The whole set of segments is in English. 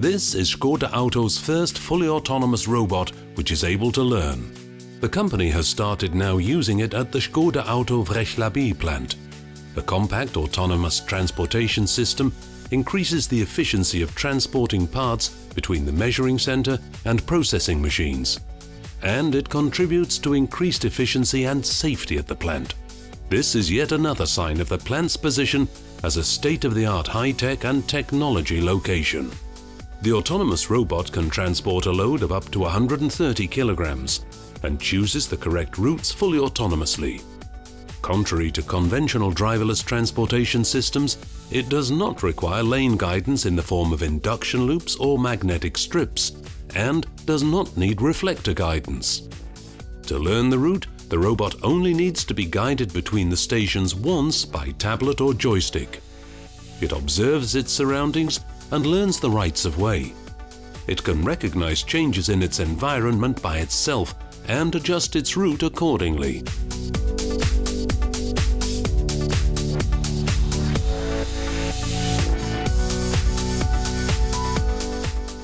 This is Škoda Auto's first fully autonomous robot, which is able to learn. The company has started now using it at the Škoda Auto Vrchlabí plant. The compact autonomous transportation system increases the efficiency of transporting parts between the measuring center and processing machines. And it contributes to increased efficiency and safety at the plant. This is yet another sign of the plant's position as a state-of-the-art high-tech and technology location. The autonomous robot can transport a load of up to 130 kilograms and chooses the correct routes fully autonomously. Contrary to conventional driverless transportation systems, it does not require lane guidance in the form of induction loops or magnetic strips, and does not need reflector guidance. To learn the route, the robot only needs to be guided between the stations once by tablet or joystick. It observes its surroundings and learns the rights of way. It can recognize changes in its environment by itself and adjust its route accordingly.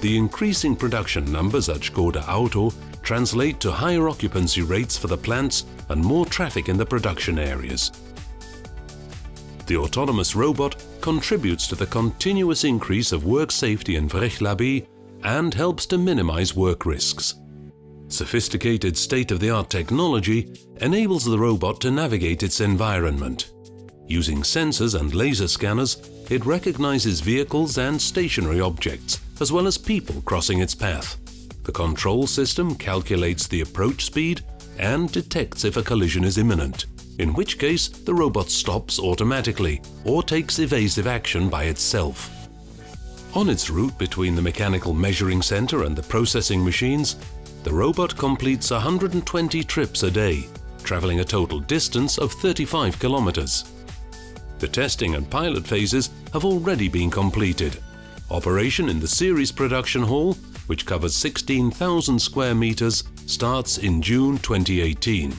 The increasing production numbers at Škoda Auto translate to higher occupancy rates for the plants and more traffic in the production areas. The autonomous robot contributes to the continuous increase of work safety in Vrchlabí and helps to minimize work risks. Sophisticated state-of-the-art technology enables the robot to navigate its environment. Using sensors and laser scanners, it recognizes vehicles and stationary objects, as well as people crossing its path. The control system calculates the approach speed and detects if a collision is imminent, in which case the robot stops automatically or takes evasive action by itself. On its route between the mechanical measuring center and the processing machines, the robot completes 120 trips a day, traveling a total distance of 35 kilometers. The testing and pilot phases have already been completed. Operation in the series production hall, which covers 16,000 square meters, starts in June 2018.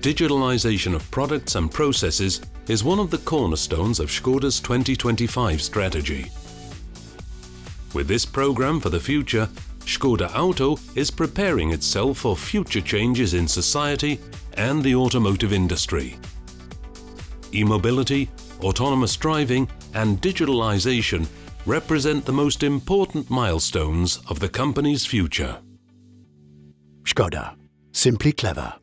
Digitalization of products and processes is one of the cornerstones of Škoda's 2025 strategy. With this program for the future, Škoda Auto is preparing itself for future changes in society and the automotive industry. E-mobility, autonomous driving, and digitalization represent the most important milestones of the company's future. Škoda. Simply clever.